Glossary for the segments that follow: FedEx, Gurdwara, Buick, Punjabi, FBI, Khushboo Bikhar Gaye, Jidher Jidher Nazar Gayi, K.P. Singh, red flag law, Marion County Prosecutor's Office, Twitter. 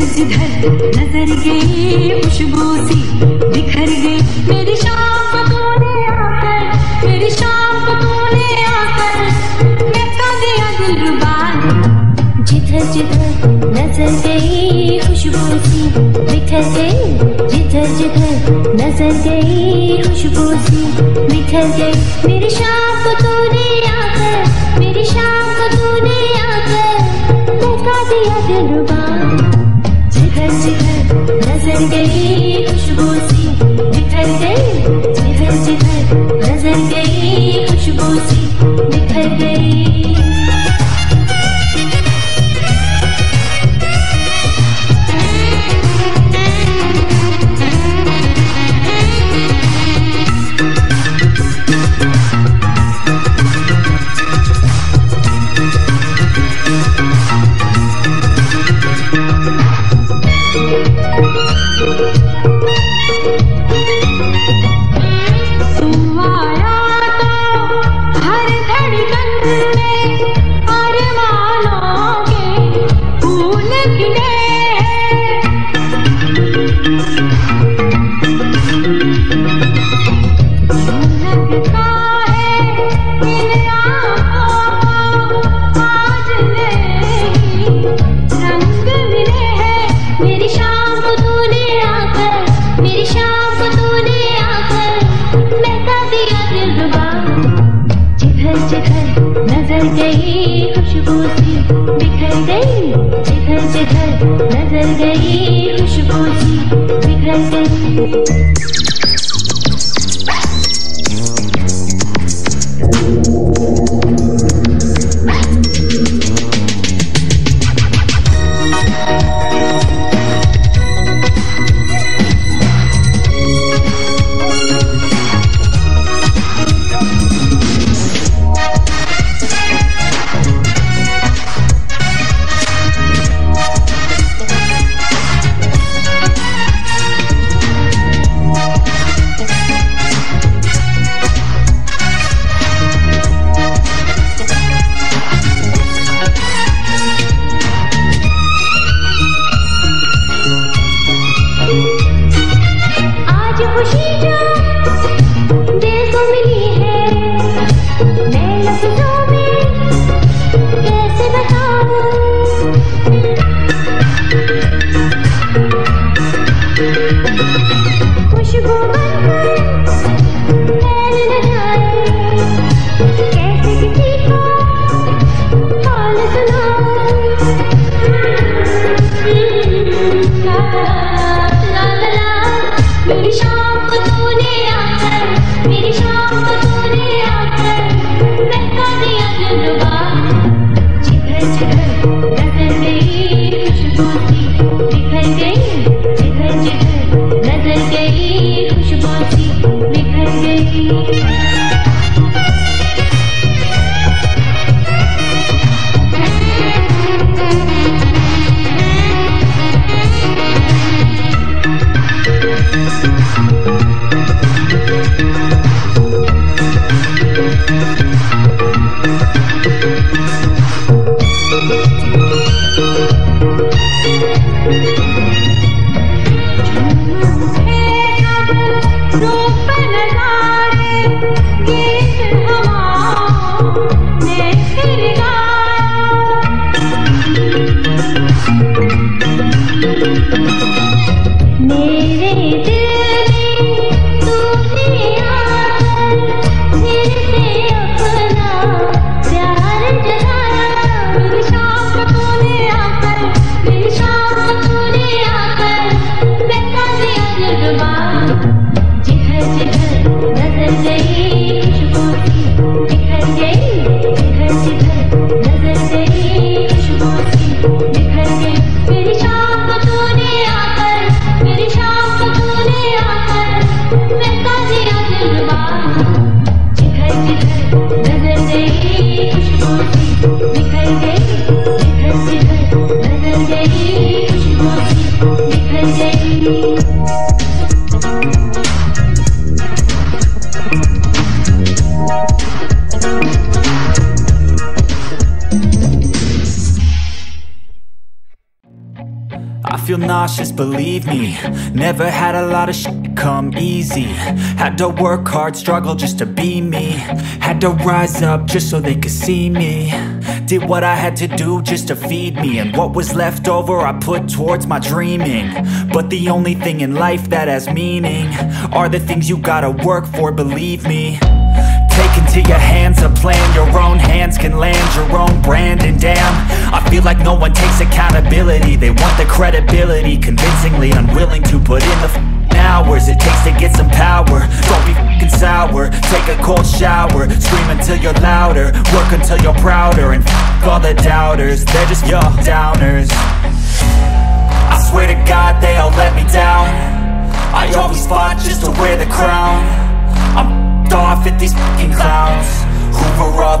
जिधर जिधर नजर गई खुशबू सी बिखर गई। मेरी शाम को तूने आकर, मेरी शाम को तूने आकर महका दिया दिलरुबा ने। जिधर जिधर नजर गई खुशबू सी बिखर गई। जिधर जिधर नजर गई खुशबू सी बिखर गई। मेरी शाम को तूने आकर, मेरी शाम को तूने आकर महका दिया दिलरुबा। जिधर जिधर नजर गई खुशबू सी बिखर गई। जिधर जिधर नजर गई खुशबू सी बिखर गई। नजर गई खुशबू सी बिखर गई। nauseous, believe me. Never had a lot of shit come easy. Had to work hard, struggle just to be me. Had to rise up just so they could see me. Did what I had to do just to feed me, and what was left over I put towards my dreaming. But the only thing in life that has meaning are the things you gotta work for, believe me. Take into your hands a plan, your own hands can land your own brand. And damn, I feel like no one takes accountability. They want the credibility, convincingly unwilling to put in the hours it takes to get some power. Don't be f***ing sour, take a cold shower. Scream until you're louder, work until you're prouder. And f*** all the doubters, they're just your downers. I swear to God they all let me down. I always fought just to wear the crown. I'm off at these fucking clowns who were all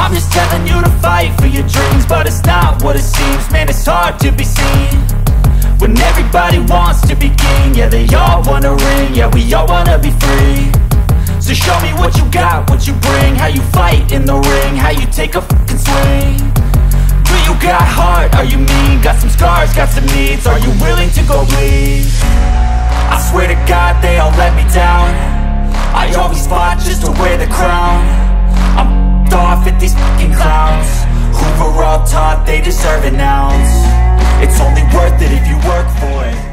I'm just telling you to fight for your dreams, but it's not what it seems. Man, it's hard to be seen when everybody wants to be king. Yeah, they all wanna ring, yeah, we all wanna be free. So show me what you got, what you bring, how you fight in the ring, how you take a fucking swing. Do you got heart, are you mean? Got some scars, got some needs, are you willing to go bleed? I swear to God they all let me down. I always fought just to wear the crown. Off at these fucking clowns who were all taught they deserve an ounce. It's only worth it if you work for it.